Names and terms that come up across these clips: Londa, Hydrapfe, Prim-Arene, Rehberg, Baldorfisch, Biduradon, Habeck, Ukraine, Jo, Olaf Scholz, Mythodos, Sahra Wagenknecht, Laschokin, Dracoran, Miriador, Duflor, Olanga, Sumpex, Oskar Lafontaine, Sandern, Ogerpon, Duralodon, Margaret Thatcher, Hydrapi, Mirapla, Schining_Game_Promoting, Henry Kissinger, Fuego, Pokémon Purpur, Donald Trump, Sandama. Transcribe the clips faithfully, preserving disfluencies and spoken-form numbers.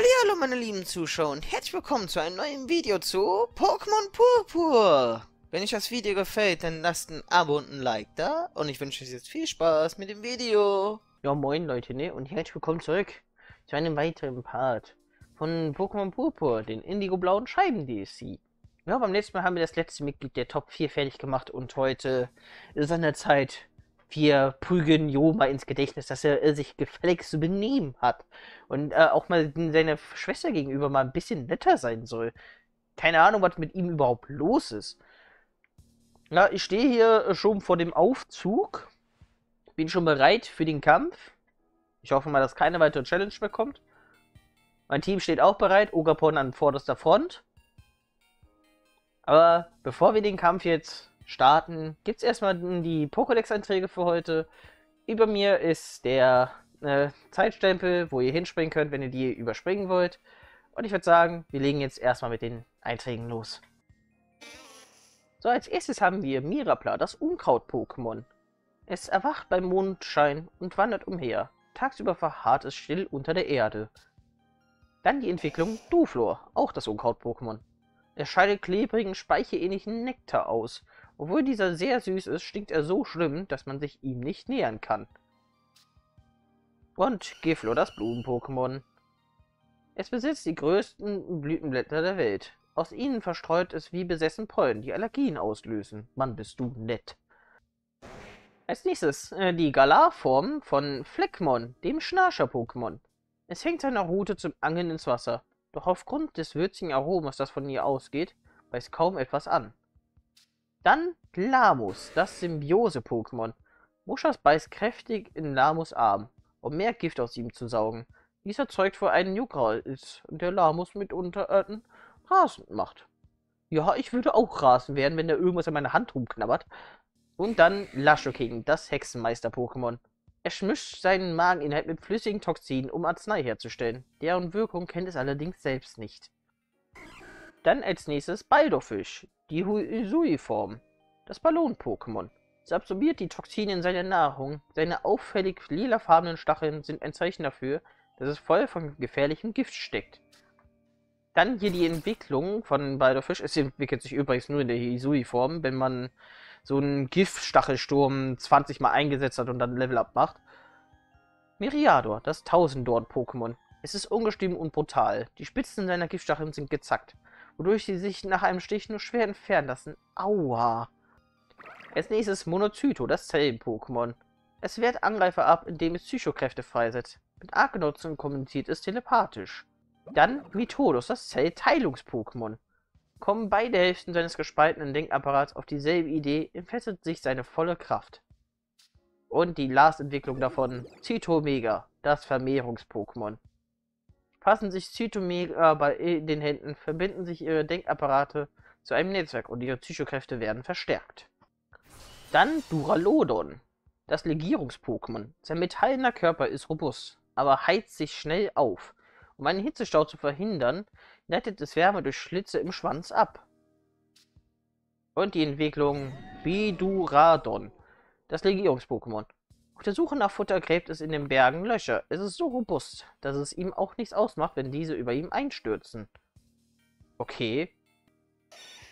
Hallihallo meine lieben Zuschauer und herzlich willkommen zu einem neuen Video zu Pokémon Purpur. Wenn euch das Video gefällt, dann lasst ein Abo und ein Like da und ich wünsche euch jetzt viel Spaß mit dem Video. Ja moin Leute, ne, und herzlich willkommen zurück zu einem weiteren Part von Pokémon Purpur, den Indigo-Blauen-Scheiben-D L C. Ja, beim letzten Mal haben wir das letzte Mitglied der Top vier fertig gemacht und heute ist an der Zeit, wir prügeln Jo mal ins Gedächtnis, dass er äh, sich gefälligst zu benehmen hat. Und äh, auch mal seiner Schwester gegenüber mal ein bisschen netter sein soll. Keine Ahnung, was mit ihm überhaupt los ist. Na, ich stehe hier schon vor dem Aufzug. Bin schon bereit für den Kampf. Ich hoffe mal, dass keine weitere Challenge mehr kommt. Mein Team steht auch bereit. Ogerpon an vorderster Front. Aber bevor wir den Kampf jetzt starten, gibt es erstmal die Pokédex-Einträge für heute. Über mir ist der äh, Zeitstempel, wo ihr hinspringen könnt, wenn ihr die überspringen wollt. Und ich würde sagen, wir legen jetzt erstmal mit den Einträgen los. So, als erstes haben wir Mirapla, das Unkraut-Pokémon. Es erwacht beim Mondschein und wandert umher. Tagsüber verharrt es still unter der Erde. Dann die Entwicklung Duflor, auch das Unkraut-Pokémon. Es scheidet klebrigen, speicherähnlichen Nektar aus. Obwohl dieser sehr süß ist, stinkt er so schlimm, dass man sich ihm nicht nähern kann. Und Giflo, das Blumen-Pokémon. Es besitzt die größten Blütenblätter der Welt. Aus ihnen verstreut es wie besessen Pollen, die Allergien auslösen. Mann, bist du nett. Als nächstes äh, die Galar-Form von Fleckmon, dem Schnarcher-Pokémon. Es hängt seiner Rute zum Angeln ins Wasser. Doch aufgrund des würzigen Aromas, das von ihr ausgeht, weiß kaum etwas an. Dann Lamus, das Symbiose-Pokémon. Muschas beißt kräftig in Lamus' Arm, um mehr Gift aus ihm zu saugen. Dies erzeugt wohl einen Juckreiz, der Lamus mitunter äh, rasend macht. Ja, ich würde auch rasend werden, wenn da irgendwas an meiner Hand rumknabbert. Und dann Laschokin, das Hexenmeister-Pokémon. Er schmischt seinen Mageninhalt mit flüssigen Toxinen, um Arznei herzustellen. Deren Wirkung kennt es allerdings selbst nicht. Dann als nächstes Baldorfisch, die Hisui-Form, das Ballon-Pokémon. Es absorbiert die Toxine in seiner Nahrung. Seine auffällig lilafarbenen Stacheln sind ein Zeichen dafür, dass es voll von gefährlichem Gift steckt. Dann hier die Entwicklung von Baldorfisch. Es entwickelt sich übrigens nur in der Hisui-Form, wenn man so einen Giftstachelsturm zwanzig Mal eingesetzt hat und dann Level-Up macht. Miriador, das Tausenddorn-Pokémon. Es ist ungestüm und brutal. Die Spitzen seiner Giftstacheln sind gezackt, wodurch sie sich nach einem Stich nur schwer entfernen lassen. Aua! Als nächstes Monozyto, das Zellen-Pokémon. Es wehrt Angreifer ab, indem es Psychokräfte freisetzt. Mit Artgenossen kommuniziert es telepathisch. Dann Mythodos, das Zell-Teilungs-Pokémon. Kommen beide Hälften seines gespaltenen Denkapparats auf dieselbe Idee, entfesselt sich seine volle Kraft. Und die Last-Entwicklung davon, Zytomega, das Vermehrungs-Pokémon. Fassen sich Zytomega bei den Händen, verbinden sich ihre Denkapparate zu einem Netzwerk und ihre Psychokräfte werden verstärkt. Dann Duralodon, das Legierungs-Pokémon. Sein metallener Körper ist robust, aber heizt sich schnell auf. Um einen Hitzestau zu verhindern, leitet es Wärme durch Schlitze im Schwanz ab. Und die Entwicklung Biduradon, das Legierungs-Pokémon. Auf der Suche nach Futter gräbt es in den Bergen Löcher. Es ist so robust, dass es ihm auch nichts ausmacht, wenn diese über ihm einstürzen. Okay.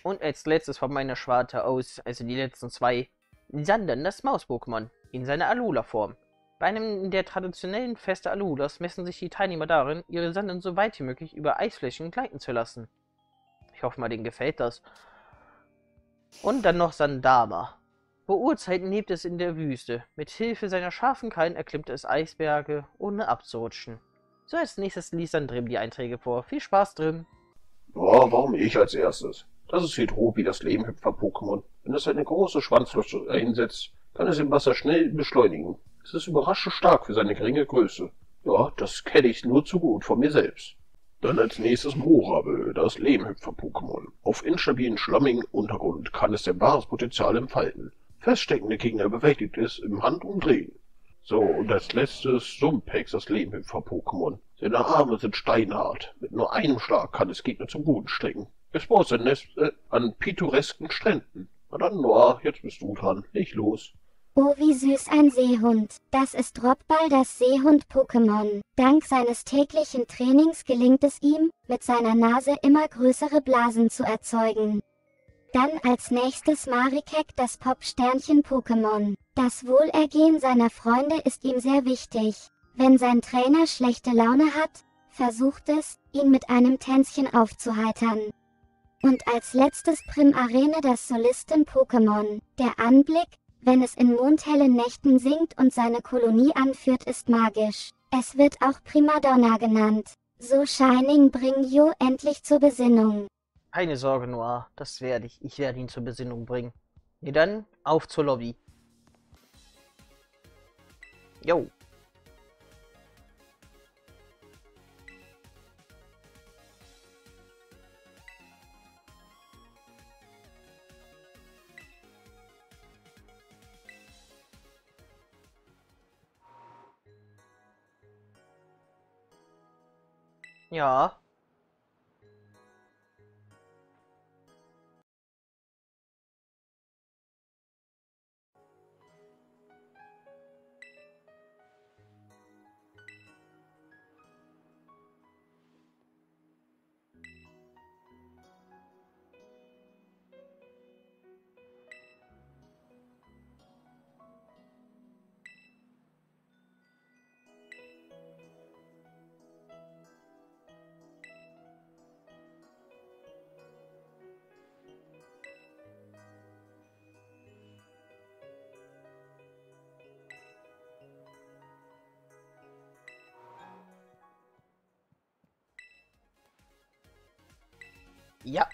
Und als letztes von meiner Schwarte aus, also die letzten zwei, Sandern, das Maus-Pokémon, in seiner Alola-Form. Bei einem der traditionellen Feste Alolas messen sich die Teilnehmer darin, ihre Sandern so weit wie möglich über Eisflächen gleiten zu lassen. Ich hoffe mal, denen gefällt das. Und dann noch Sandama. Vor Urzeiten lebt es in der Wüste. Mit Hilfe seiner scharfen Krallen erklimmt es Eisberge, ohne abzurutschen. So, als nächstes liest dann Drim die Einträge vor. Viel Spaß, Drim. Boah, warum ich als erstes? Das ist Hydrapi, das Lehmhüpfer-Pokémon. Wenn es eine große Schwanzflosse einsetzt, kann es im Wasser schnell beschleunigen. Es ist überraschend stark für seine geringe Größe. Ja, das kenne ich nur zu gut von mir selbst. Dann als nächstes Mohrabel, das Lehmhüpfer-Pokémon. Auf instabilen, schlammigen Untergrund kann es sein wahres Potenzial entfalten. Feststeckende Gegner bewältigt ist im Handumdrehen. So, und als letztes Sumpex, das Lehmhüpfer-Pokémon. Seine Arme sind steinhart. Mit nur einem Schlag kann es Gegner zum Boden strecken. Es baut sein Nest äh, an pittoresken Stränden. Na dann, Noah, jetzt bist du dran. Ich los. Oh, wie süß ein Seehund. Das ist Robbal, das Seehund-Pokémon. Dank seines täglichen Trainings gelingt es ihm, mit seiner Nase immer größere Blasen zu erzeugen. Dann als nächstes Marikek, das Pop-Sternchen-Pokémon. Das Wohlergehen seiner Freunde ist ihm sehr wichtig. Wenn sein Trainer schlechte Laune hat, versucht es, ihn mit einem Tänzchen aufzuheitern. Und als letztes Prim-Arene, das Solisten-Pokémon. Der Anblick, wenn es in mondhellen Nächten singt und seine Kolonie anführt, ist magisch. Es wird auch Primadonna genannt. So Schining, bring Jo endlich zur Besinnung. Keine Sorge, Noah, das werde ich. Ich werde ihn zur Besinnung bringen. Ja, dann auf zur Lobby. Jo. Ja. Ja.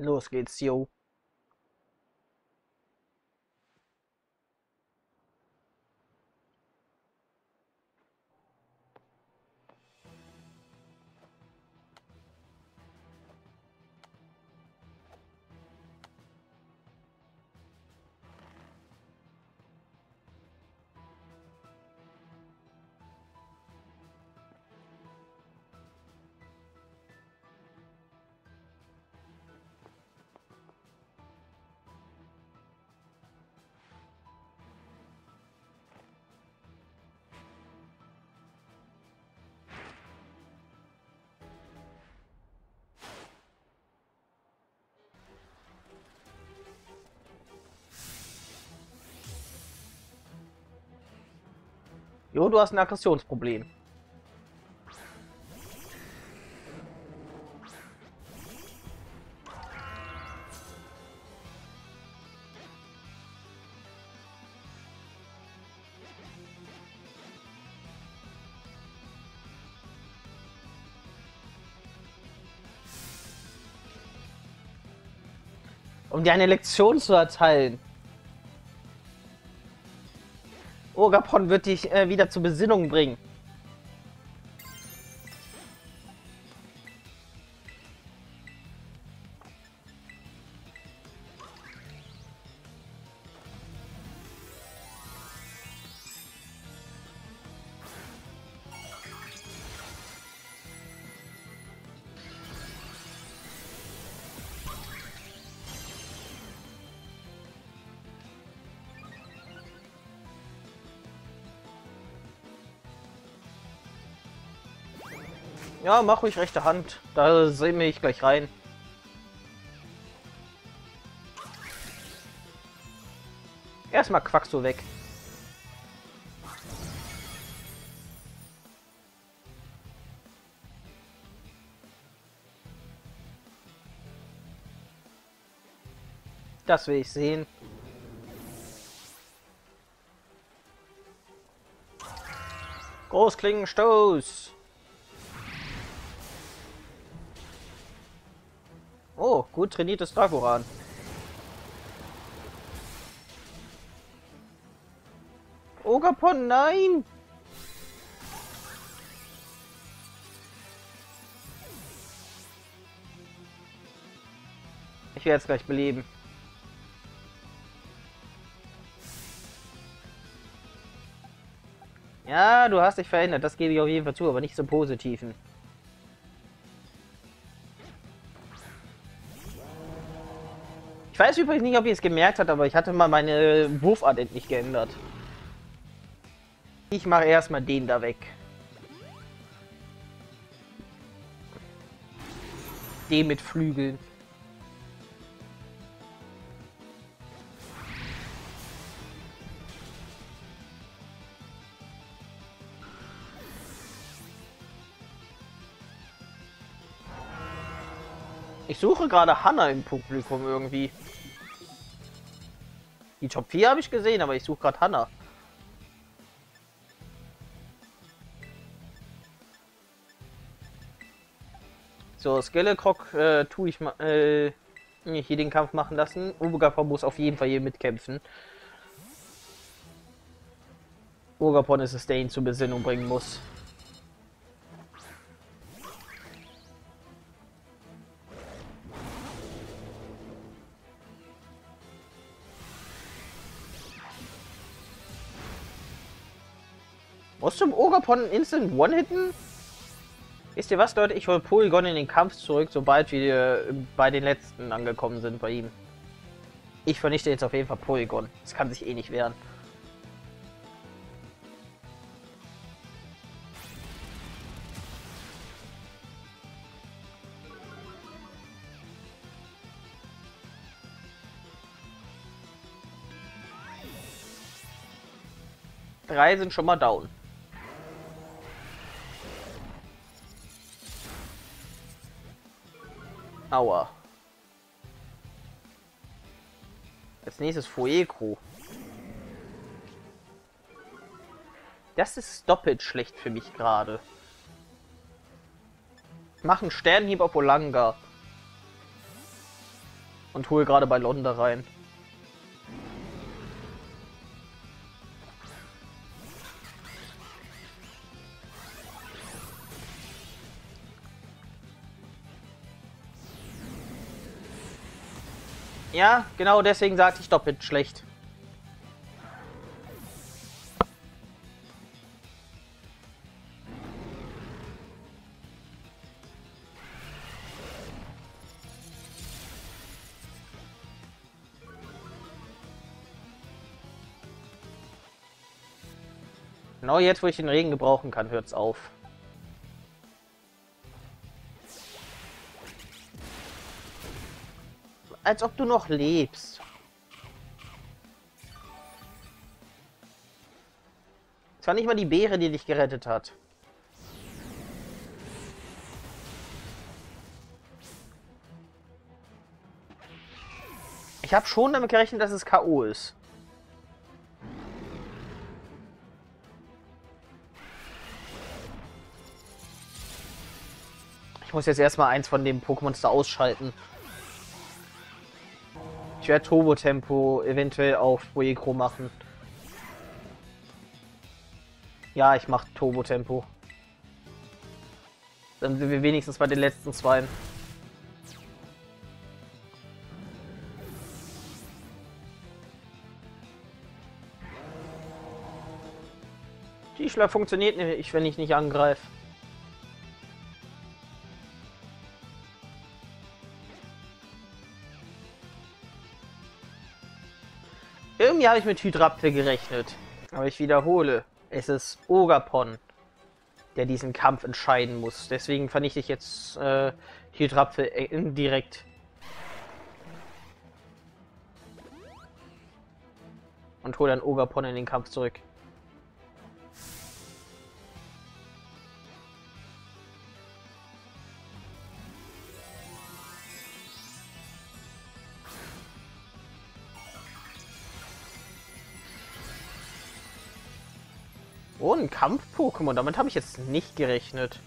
Los geht's, Jo. Jo, du hast ein Aggressionsproblem. Um dir eine Lektion zu erteilen. Ogerpon wird dich äh, wieder zur Besinnung bringen. Ja, mach ruhig rechte Hand. Da sehen wir ich gleich rein. Erstmal quackst du weg. Das will ich sehen. Großklingenstoß. Oh, gut trainiertes Dracoran. Ogerpon, nein! Ich werde es gleich beleben. Ja, du hast dich verändert, das gebe ich auf jeden Fall zu, aber nicht so positiven. Ich weiß übrigens nicht, ob ihr es gemerkt habt, aber ich hatte mal meine Wurfart endlich geändert. Ich mache erstmal den da weg. Den mit Flügeln. Ich suche gerade Hanna im Publikum irgendwie. Die Top vier habe ich gesehen, aber ich suche gerade Hanna. So, Skellecrog äh, tue ich mal äh, hier den Kampf machen lassen. Ogerpon muss auf jeden Fall hier mitkämpfen. Ogerpon ist es, der ihn zur Besinnung bringen muss. Musst du im Ogerpon instant one-hitten? Wisst ihr was, Leute? Ich hole Polygon in den Kampf zurück, sobald wir bei den letzten angekommen sind bei ihm. Ich vernichte jetzt auf jeden Fall Polygon. Das kann sich eh nicht wehren. Drei sind schon mal down. Aua. Als nächstes Fuego. Das ist doppelt schlecht für mich gerade. Mach einen Sternhieb auf Olanga. Und hol gerade bei Londa rein. Ja, genau deswegen sagte ich doppelt schlecht. Genau jetzt, wo ich den Regen gebrauchen kann, hört's auf. Als ob du noch lebst. Es war nicht mal die Beere, die dich gerettet hat. Ich habe schon damit gerechnet, dass es K O ist. Ich muss jetzt erstmal eins von dem Pokémon da ausschalten. Ich werde Turbo-Tempo eventuell auf Fuego machen. Ja, ich mache Turbo-Tempo. Dann sind wir wenigstens bei den letzten zwei. Die Schlag funktioniert nicht, wenn ich nicht angreife. Irgendwie habe ich mit Hydrapfe gerechnet. Aber ich wiederhole, es ist Ogerpon, der diesen Kampf entscheiden muss. Deswegen vernichte ich jetzt äh, Hydrapfe indirekt. Und hole dann Ogerpon in den Kampf zurück. Oh, ein Kampf-Pokémon. Damit habe ich jetzt nicht gerechnet.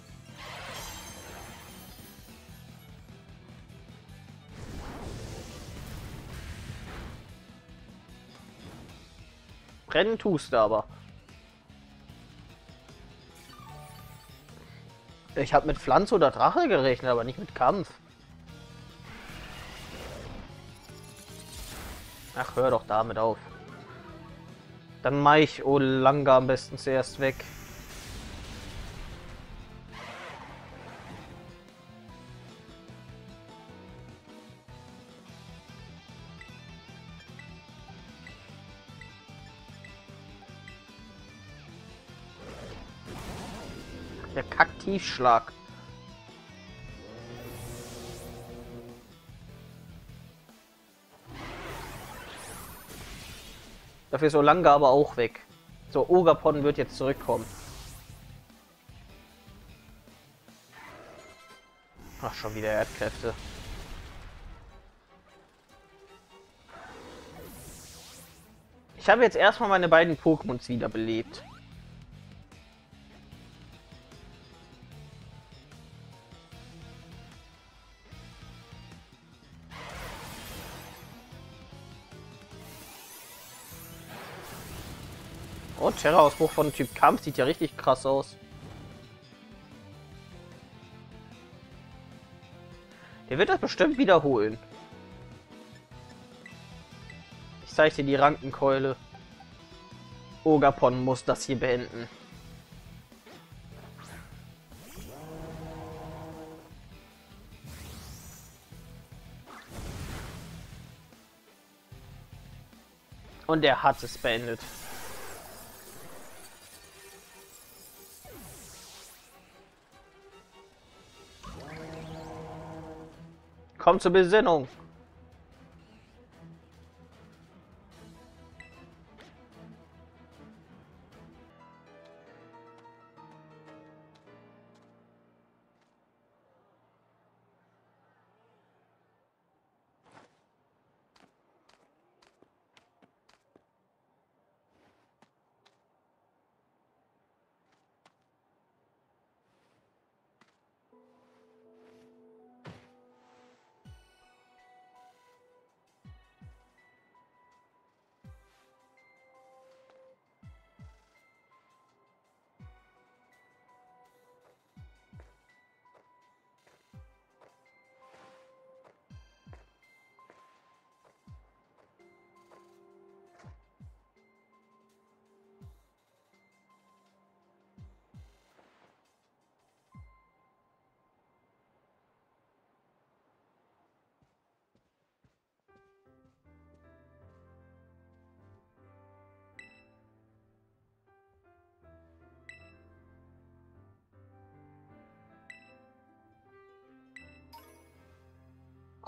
Brennen tust du aber. Ich habe mit Pflanze oder Drache gerechnet, aber nicht mit Kampf. Ach, hör doch damit auf. Dann mache ich Olanga am besten zuerst weg. Der Kaktivschlag. Dafür ist Olanga aber auch weg. So, Ogerpon wird jetzt zurückkommen. Ach, schon wieder Erdkräfte. Ich habe jetzt erstmal meine beiden Pokémons wiederbelebt. Oh, Terra-Ausbruch von Typ Kampf sieht ja richtig krass aus. Der wird das bestimmt wiederholen. Ich zeige dir die Rankenkeule. Ogerpon muss das hier beenden. Und er hat es beendet. Komm zur Besinnung.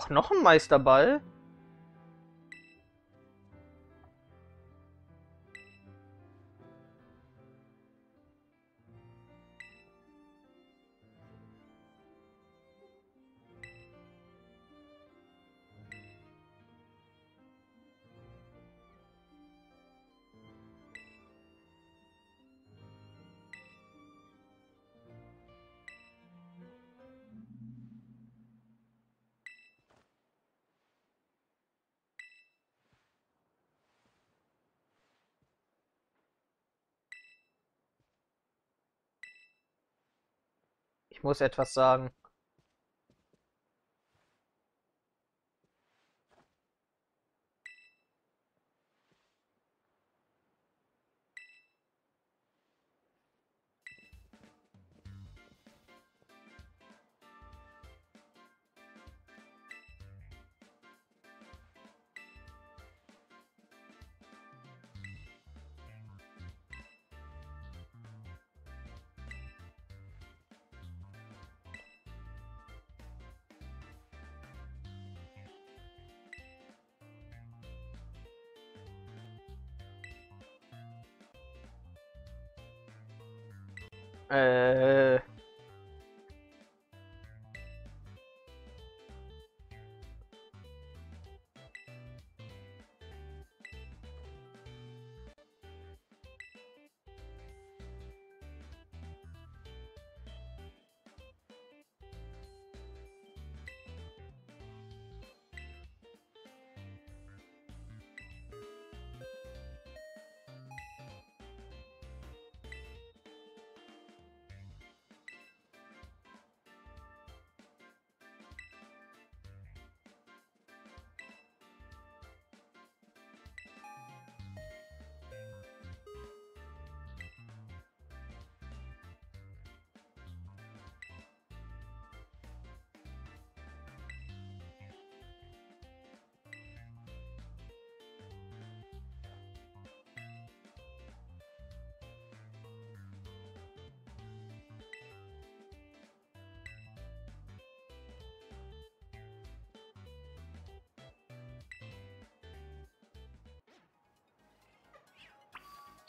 Noch ein Meisterball? Ich muss etwas sagen. Äh.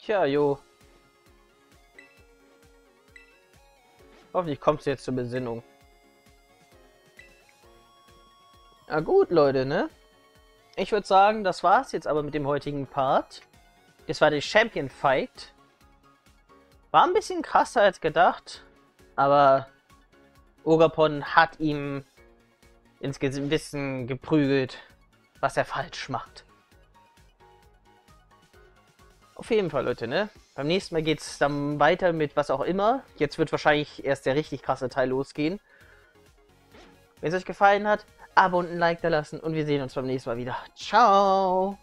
Tja, Jo. Hoffentlich kommst du jetzt zur Besinnung. Na gut, Leute, ne? Ich würde sagen, das war's jetzt aber mit dem heutigen Part. Das war der Champion Fight. War ein bisschen krasser als gedacht, aber Ogerpon hat ihm ins Gewissen geprügelt, was er falsch macht. Auf jeden Fall, Leute, ne? Beim nächsten Mal geht es dann weiter mit was auch immer. Jetzt wird wahrscheinlich erst der richtig krasse Teil losgehen. Wenn es euch gefallen hat, Abo und ein Like da lassen und wir sehen uns beim nächsten Mal wieder. Ciao!